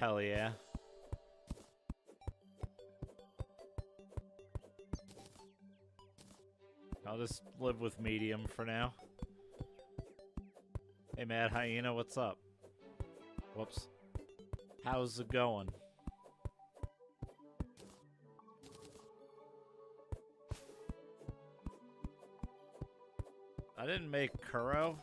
Hell yeah. I'll just live with medium for now. Hey, Mad Hyena, what's up? Whoops. How's it going? I didn't make Kuro.